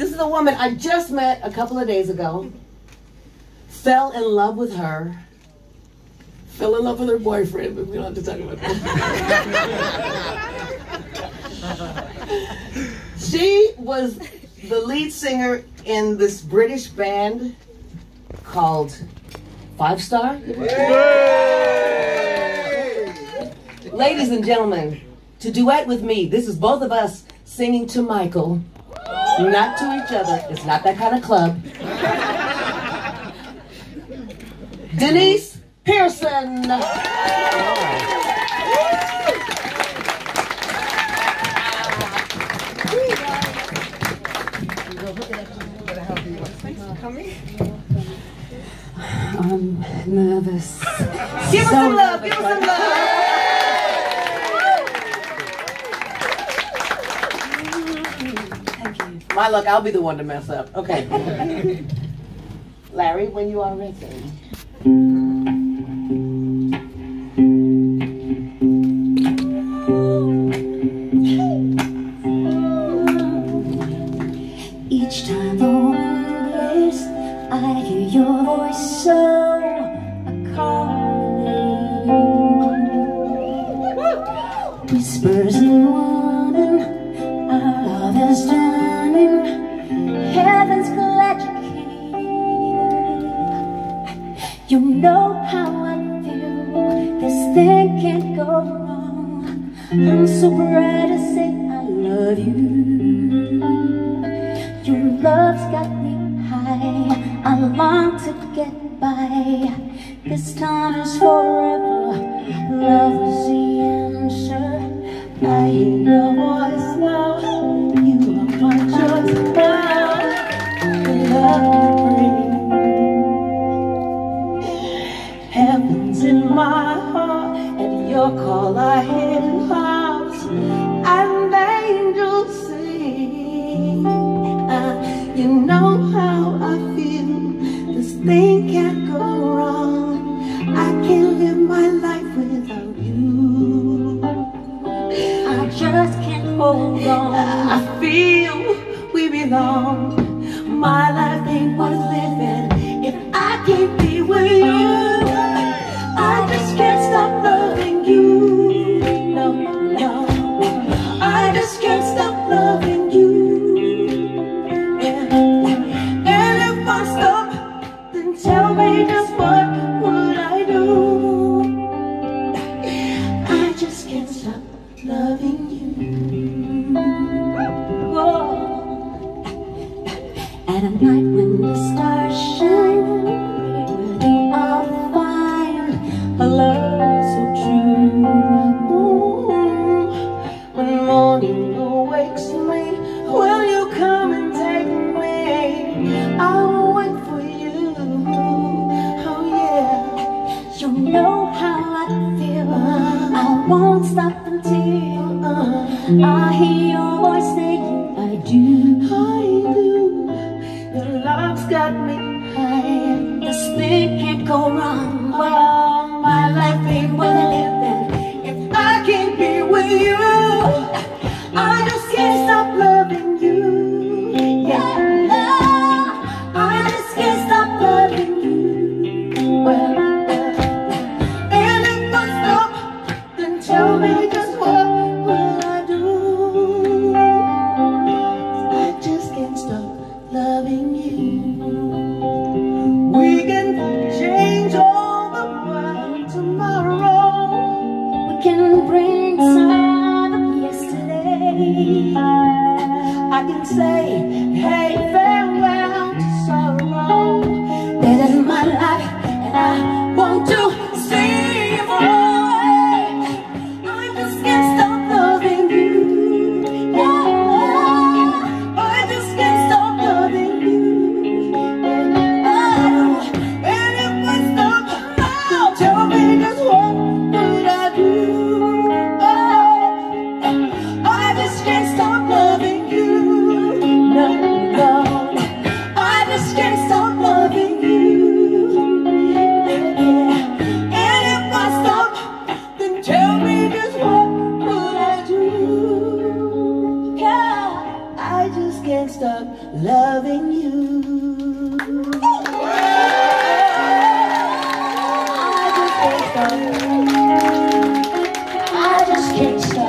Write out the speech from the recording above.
This is a woman I just met a couple of days ago. Fell in love with her. Fell in love with her boyfriend, but we don't have to talk about that. She was the lead singer in this British band called Five Star. Yay! Ladies and gentlemen, to duet with me, this is both of us singing to Michael, not to each other. It's not that kind of club. Denise Pearson. I'm nervous. Give us some love, give us some love. My luck, I'll be the one to mess up. Okay. Larry, when you are ready. Each time on this, I hear your voice so calming. Whispers in warning, our love is done. Heaven's glad you came. You know how I feel. This thing can't go wrong. I'm so proud to say I love you. Your love's got me high. I long to get by. This time is forever. Love is the answer. I hear your voice now. You are my choice. Heaven's in my heart, and your call I hear in hearts, and angels sing. You know how I feel. This thing can't go wrong. I can't live my life without you. I just can't hold on. I feel we belong. My life ain't worth living if I can't be with you. I just can't stop loving you. No, no, I just can't stop loving you. And if I stop, then tell me just what would I do? I just can't stop loving you. Whoa. At a night when the stars shine, where do I find a love so true? Ooh. When morning awakes me, will you come and take me? I'll wait for you. Oh yeah, you know how I feel. I won't stop until I hear your voice saying I do. I do. Your love's got me high. This thing can't go wrong. Well, my life ain't worth living if I can't be with you. I just can't stop loving you. Yeah, no, I just can't stop loving you. Well, and if I stop, then tell me just what will I do? I just can't stop loving you. We can change all the world tomorrow. We can bring some of yesterday. I can say, hey, farewell to sorrow. That is my life, and I want to see you away. I just can't stop loving you. Yeah, I just can't. I just can't stop loving you. No. up loving you. I just can't stop. I just can't stop.